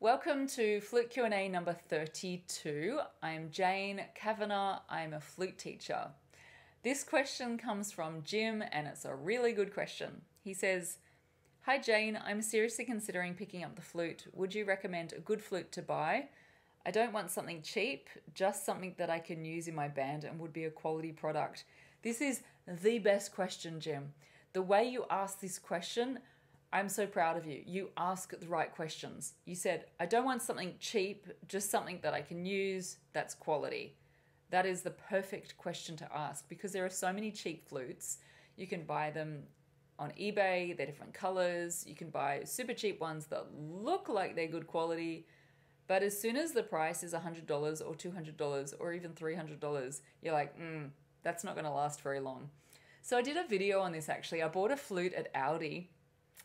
Welcome to Flute Q&A number 32. I am Jane Cavanagh. I am a flute teacher. This question comes from Jim and it's a really good question. He says, "Hi Jane, I'm seriously considering picking up the flute. Would you recommend a good flute to buy? I don't want something cheap, just something that I can use in my band and would be a quality product." This is the best question, Jim. The way you asked this question, I'm so proud of you. You ask the right questions. You said, I don't want something cheap, just something that I can use, that's quality. That is the perfect question to ask because there are so many cheap flutes. You can buy them on eBay, they're different colors. You can buy super cheap ones that look like they're good quality, but as soon as the price is $100 or $200 or even $300, you're like, that's not gonna last very long. So I did a video on this actually. I bought a flute at Aldi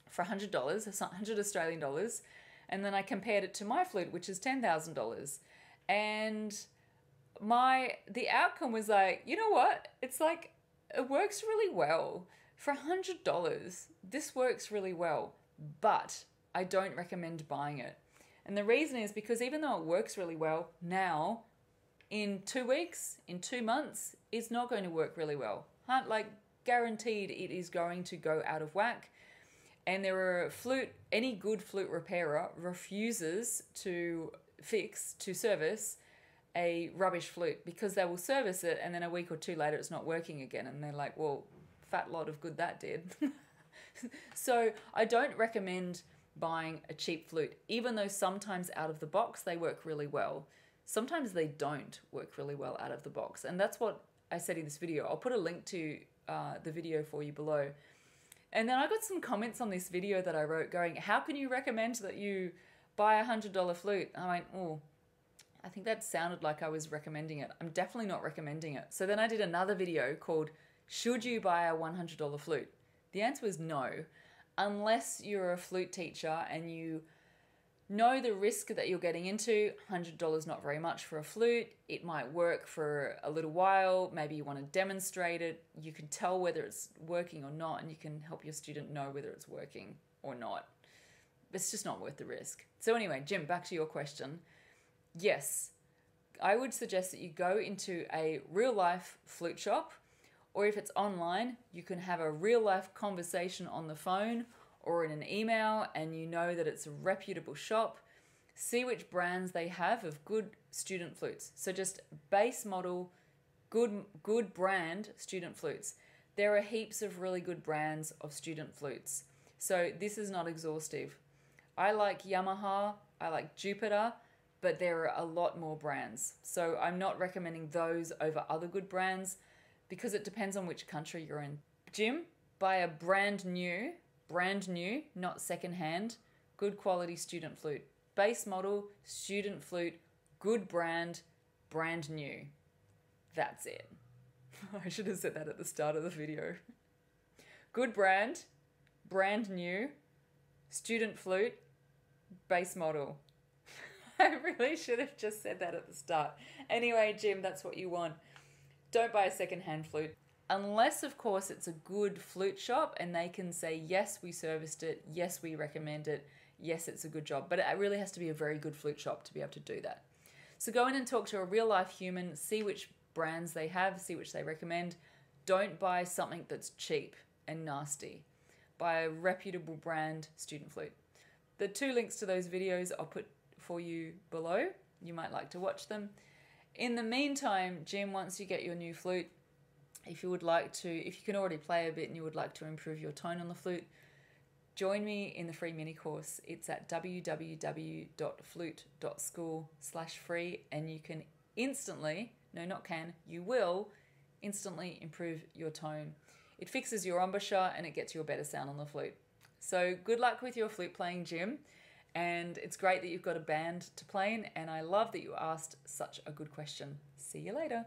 for $100, 100 Australian dollars. And then I compared it to my flute, which is $10,000. And the outcome was like, you know what? It's like, it works really well. For $100, this works really well, but I don't recommend buying it. And the reason is because even though it works really well now, in 2 weeks, in 2 months, it's not going to work really well. Like guaranteed it is going to go out of whack. And there are any good flute repairer refuses to service a rubbish flute because they will service it and then a week or two later it's not working again. And they're like, well, fat lot of good that did. So I don't recommend buying a cheap flute, even though sometimes out of the box they work really well. Sometimes they don't work really well out of the box. And that's what I said in this video. I'll put a link to the video for you below. And then I got some comments on this video that I wrote going, how can you recommend that you buy a $100 flute? I went, oh, I think that sounded like I was recommending it. I'm definitely not recommending it. So then I did another video called, should you buy a $100 flute? The answer was no, unless you're a flute teacher and you know the risk that you're getting into. $100 not very much for a flute. It might work for a little while. Maybe you want to demonstrate it. You can tell whether it's working or not, and you can help your student know whether it's working or not. It's just not worth the risk. So anyway, Jim, back to your question. Yes, I would suggest that you go into a real-life flute shop, or if it's online, you can have a real-life conversation on the phone or in an email, and you know that it's a reputable shop. See which brands they have of good student flutes. So just base model, good brand student flutes. There are heaps of really good brands of student flutes. So this is not exhaustive. I like Yamaha, I like Jupiter, but there are a lot more brands. So I'm not recommending those over other good brands because it depends on which country you're in. Jim, buy a brand new, not secondhand, good quality student flute. Base model, student flute, good brand, brand new. That's it. I should have said that at the start of the video. Good brand, brand new, student flute, base model. I really should have just said that at the start. Anyway, Jim, that's what you want. Don't buy a secondhand flute. Unless, of course, it's a good flute shop and they can say, yes, we serviced it, yes, we recommend it, yes, it's a good job. But it really has to be a very good flute shop to be able to do that. So go in and talk to a real-life human, see which brands they have, see which they recommend. Don't buy something that's cheap and nasty. Buy a reputable brand student flute. The two links to those videos I'll put for you below. You might like to watch them. In the meantime, Jim, once you get your new flute, if you can already play a bit and you would like to improve your tone on the flute, join me in the free mini course. It's at www.flute.school/free and you can you will instantly improve your tone. It fixes your embouchure and it gets you a better sound on the flute. So good luck with your flute playing, Jim. And it's great that you've got a band to play in and I love that you asked such a good question. See you later.